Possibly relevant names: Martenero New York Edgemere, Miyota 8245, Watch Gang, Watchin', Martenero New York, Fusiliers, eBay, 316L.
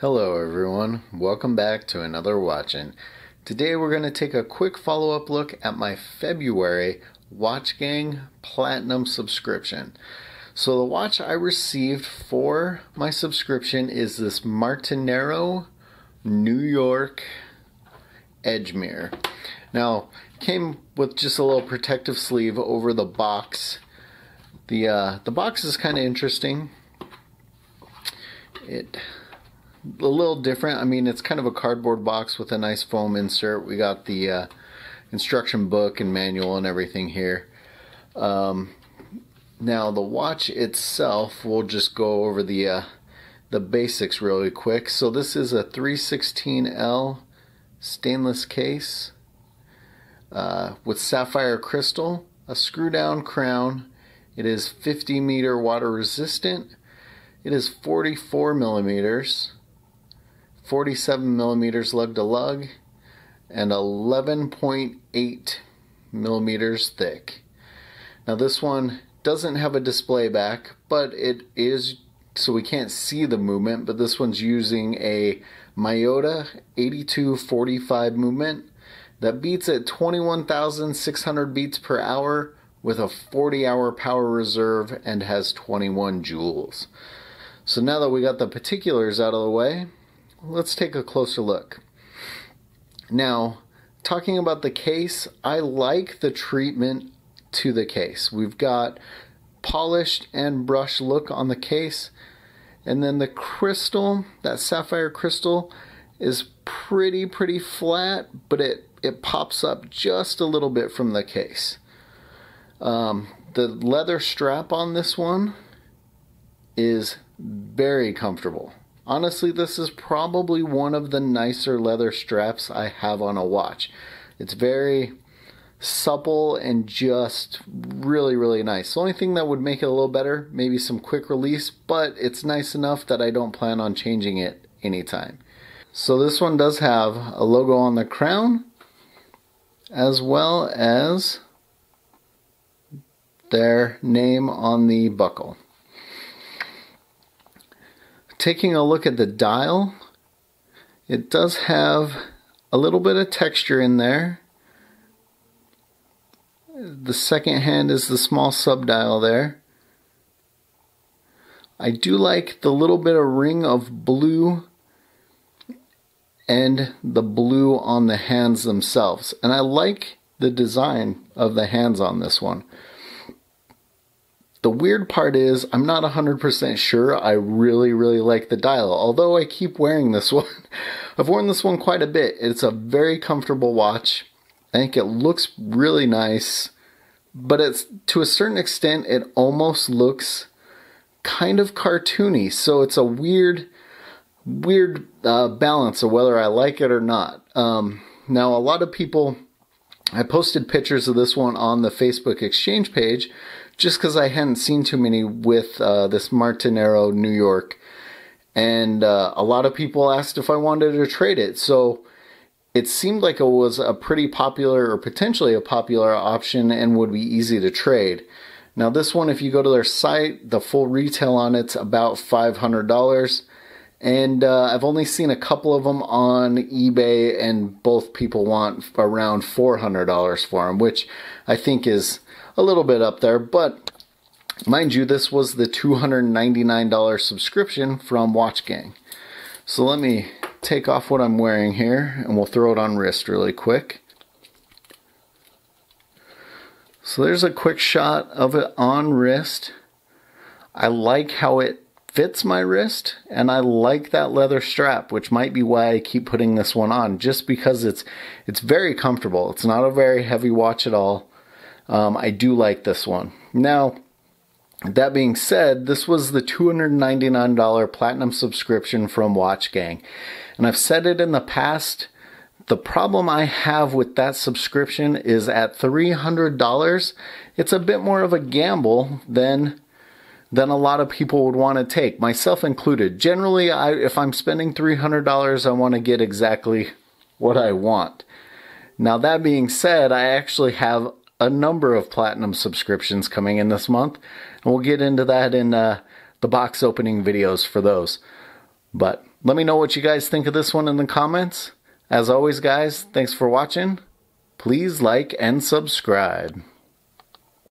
Hello everyone, welcome back to another Watchin'. Today we're going to take a quick follow-up look at my February Watch Gang Platinum subscription. So the watch I received for my subscription is this Martenero New York Edgemere. Now, came with just a little protective sleeve over the box. The box is kind of interesting. It's a little different. I mean, it's kind of a cardboard box with a nice foam insert. We got the instruction book and manual and everything here. Now the watch itself, we'll just go over the basics really quick. So this is a 316L stainless case with sapphire crystal, a screw down crown. It is 50 meter water resistant. It is 44 millimeters. 47 millimeters lug to lug and 11.8 millimeters thick. Now this one doesn't have a display back, but it is, so we can't see the movement, but this one's using a Miyota 8245 movement that beats at 21,600 beats per hour with a 40-hour power reserve and has 21 joules. So now that we got the particulars out of the way, let's take a closer look. Now, talking about the case, I like the treatment to the case. We've got polished and brushed look on the case, and then the crystal, that sapphire crystal, is pretty flat, but it pops up just a little bit from the case. The leather strap on this one is very comfortable. Honestly, this is probably one of the nicer leather straps I have on a watch. It's very supple and just really nice. The only thing that would make it a little better, maybe some quick release, but it's nice enough that I don't plan on changing it anytime. So this one does have a logo on the crown, as well as their name on the buckle. Taking a look at the dial, it does have a little bit of texture in there. The second hand is the small subdial there. I do like the little bit of ring of blue and the blue on the hands themselves. And I like the design of the hands on this one. The weird part is I'm not 100% sure I really like the dial, although I keep wearing this one. I've worn this one quite a bit. It's a very comfortable watch. I think it looks really nice, but it's, to a certain extent, it almost looks kind of cartoony. So it's a weird balance of whether I like it or not. Now, a lot of people, I posted pictures of this one on the Facebook exchange page just because I hadn't seen too many with this Martenero New York. And a lot of people asked if I wanted to trade it. So it seemed like it was a pretty popular or potentially a popular option and would be easy to trade. Now this one, if you go to their site, the full retail on it's about $500. And I've only seen a couple of them on eBay, and both people want around $400 for them, which I think is a little bit up there. But mind you, this was the $299 subscription from Watch Gang. So let me take off what I'm wearing here, and we'll throw it on wrist really quick. So there's a quick shot of it on wrist. I like how it fits my wrist, and I like that leather strap, which might be why I keep putting this one on, just because it's very comfortable. It's not a very heavy watch at all. I do like this one. Now, that being said, this was the $299 platinum subscription from Watch Gang, and I've said it in the past, the problem I have with that subscription is at $300, it's a bit more of a gamble than a lot of people would want to take, myself included. Generally, if I'm spending $300, I want to get exactly what I want. Now, that being said, I actually have a number of platinum subscriptions coming in this month, and we'll get into that in the box opening videos for those. But let me know what you guys think of this one in the comments. As always, guys, thanks for watching. Please like and subscribe.